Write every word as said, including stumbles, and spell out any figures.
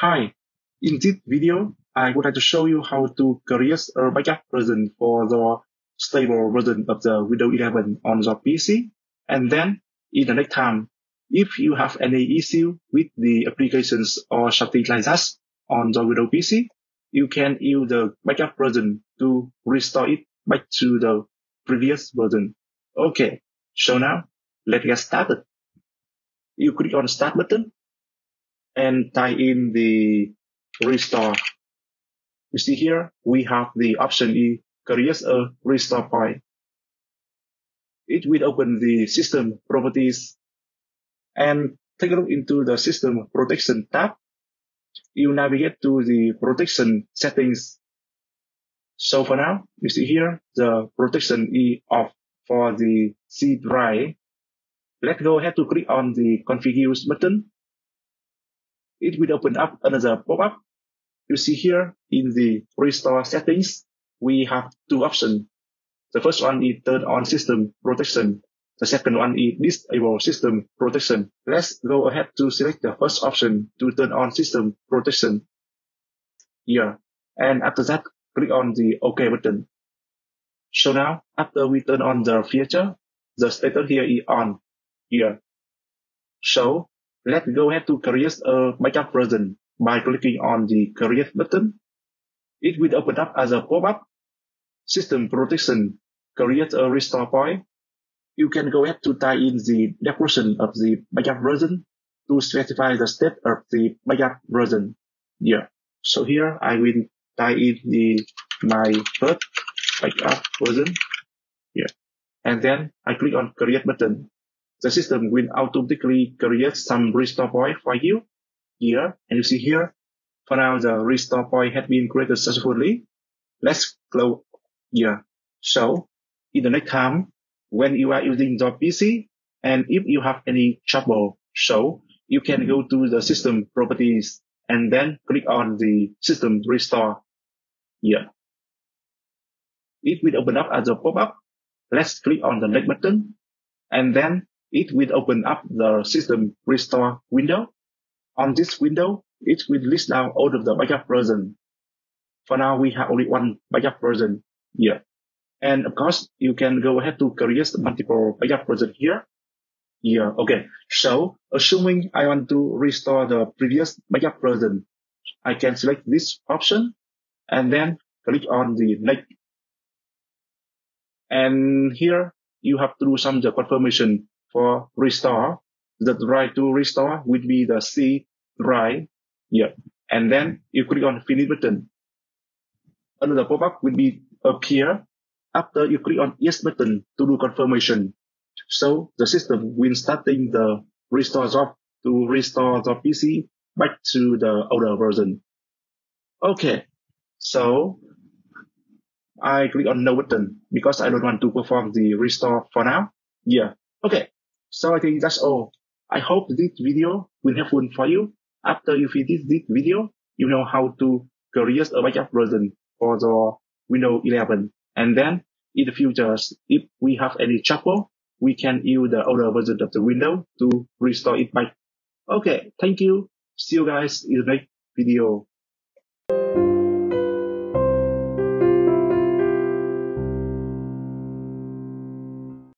Hi, in this video, I would like to show you how to create a backup version for the stable version of the Windows eleven on your P C. And then, in the next time, if you have any issue with the applications or something like that on the Windows P C, you can use the backup version to restore it back to the previous version. Okay, so now, let's get started. You click on the Start button and type in the restore. You see here, we have the option E, create a restore point. It will open the system properties and take a look into the system protection tab. You navigate to the protection settings. So for now, you see here, the protection E off for the C drive. Let's go ahead to click on the configure button. It will open up another pop-up. You see here in the restore settings, we have two options. The first one is turn on system protection. The second one is disable system protection. Let's go ahead to select the first option to turn on system protection here. And after that, click on the OK button. So now, after we turn on the feature, the status here is on here. So let's go ahead to create a backup version by clicking on the create button. It will open up as a pop-up. System protection, create a restore point. You can go ahead to type in the description of the backup version to specify the state of the backup version. Yeah. So here I will type in the my first backup version. Yeah. And then I click on create button. The system will automatically create some restore point for you here. And you see here, for now, the restore point has been created successfully. Let's close here. So in the next time, when you are using your P C, and if you have any trouble, so you can go to the system properties and then click on the system restore here. It will open up as a pop-up. Let's click on the next button and then it will open up the system restore window. On this window, it will list down all of the backup version. For now, we have only one backup version here. And of course, you can go ahead to create multiple backup version here. Yeah, okay. So assuming I want to restore the previous backup version, I can select this option and then click on the next. And here you have to do some the confirmation for restore. The drive to restore would be the C drive. Yeah. And then you click on finish button. Another pop-up will be appear after you click on yes button to do confirmation. So the system will starting the restore job to restore the P C back to the older version. Okay. So I click on no button because I don't want to perform the restore for now. Yeah. Okay. So I think that's all. I hope this video will be helpful for you. After you finish this video, you know how to create a backup version for the Windows eleven. And then in the future, if we have any trouble, we can use the older version of the Windows to restore it back. Okay, thank you. See you guys in the next video.